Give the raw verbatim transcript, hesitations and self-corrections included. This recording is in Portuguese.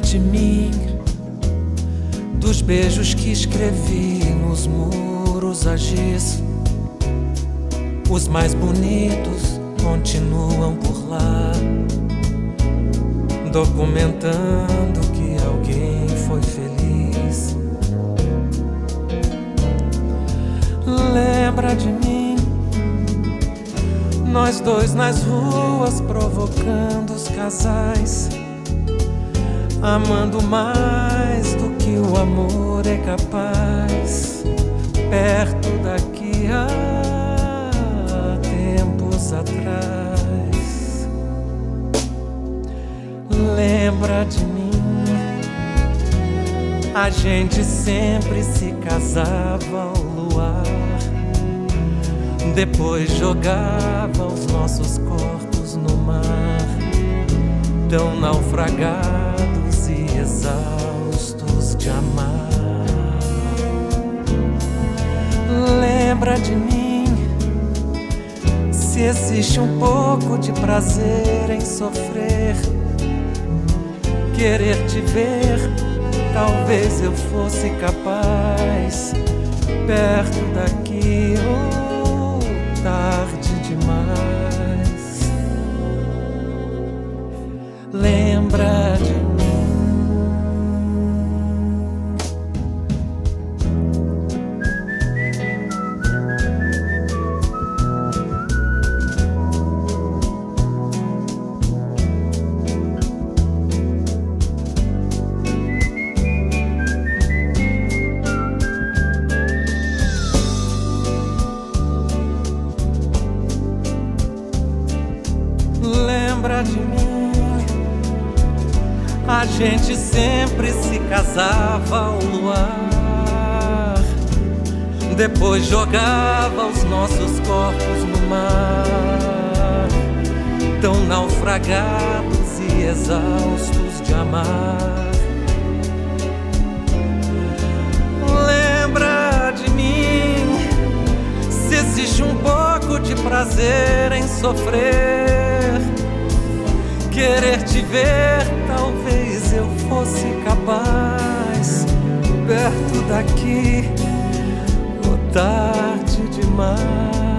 lembra de mim, dos beijos que escrevi nos muros a giz. Os mais bonitos continuam por lá, documentando que alguém foi feliz. Lembra de mim, nós dois nas ruas provocando os casais, amando mais do que o amor é capaz. Perto daqui há tempos atrás. Lembra de mim, a gente sempre se casava ao luar, depois jogava os nossos corpos no mar, tão naufragados e exaustos de amar. Lembra de mim, se existe um pouco de prazer em sofrer. Querer te ver, talvez eu fosse capaz. Perto daqui, ou oh, tarde demais. Lembra de mim. Lembra de mim, a gente sempre se casava ao luar, depois jogava os nossos corpos no mar, tão naufragados e exaustos de amar. Lembra de mim, se existe um pouco de prazer em sofrer. Querer te ver, talvez eu fosse capaz. Perto daqui, oh, tarde demais.